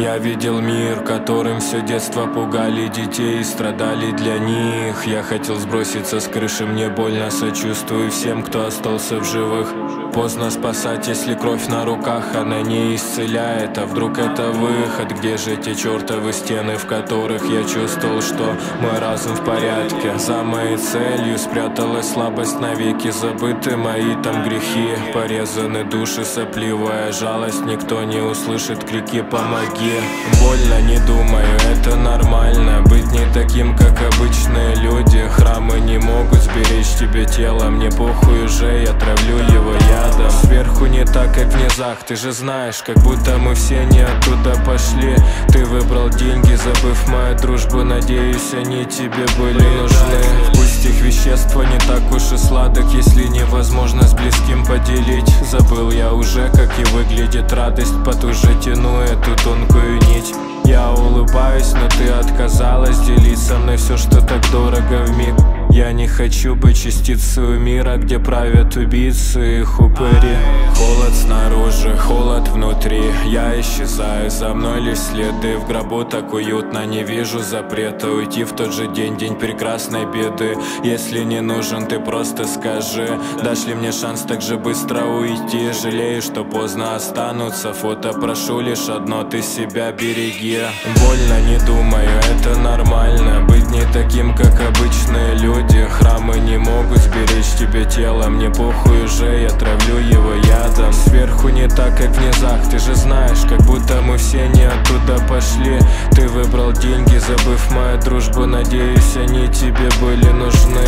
Я видел мир, которым все детство пугали детей и страдали для них. Я хотел сброситься с крыши, мне больно, сочувствую всем, кто остался в живых. Поздно спасать, если кровь на руках, она не исцеляет. А вдруг это выход? Где же те чертовы стены, в которых я чувствовал, что мой разум в порядке? За моей целью спряталась слабость, навеки забыты мои там грехи. Порезаны души, сопливая жалость, никто не услышит крики «Помоги!». Больно, не думаю, это нормально, быть не таким, как обычные люди. Храмы не могут сберечь тебе тело, мне похуй уже, я травлю его ядом. Сверху не так, как в низах, ты же знаешь, как будто мы все не оттуда пошли. Ты выбрал деньги, забыв мою дружбу, надеюсь, они тебе были нужны. Пусть их вещества не так уж и сладок, если невозможно с близким поделить. Забыл я уже, как и выглядит радость, потуже тяну эту тонкую нить. Я улыбаюсь, но ты отказалась делить со мной все, что так дорого вмиг. Я не хочу быть частицей мира, где правят убийцы и упыри. Холод снаружи, холод внутри, я исчезаю, за мной лишь следы. В гробу так уютно, не вижу запрета уйти в тот же день, день прекрасной беды. Если не нужен, ты просто скажи, дашь ли мне шанс так же быстро уйти? Жалею, что поздно останутся фото, прошу лишь одно, ты себя береги. Больно, не думаю, это нормально, быть не таким, как обычные люди. Храмы не могут сберечь тебе тело, мне похуй уже, я травлю его ядом. Сверху не так, как в низах, ты же знаешь, как будто мы все не оттуда пошли. Ты выбрал деньги, забыв мою дружбу, надеюсь, они тебе были нужны.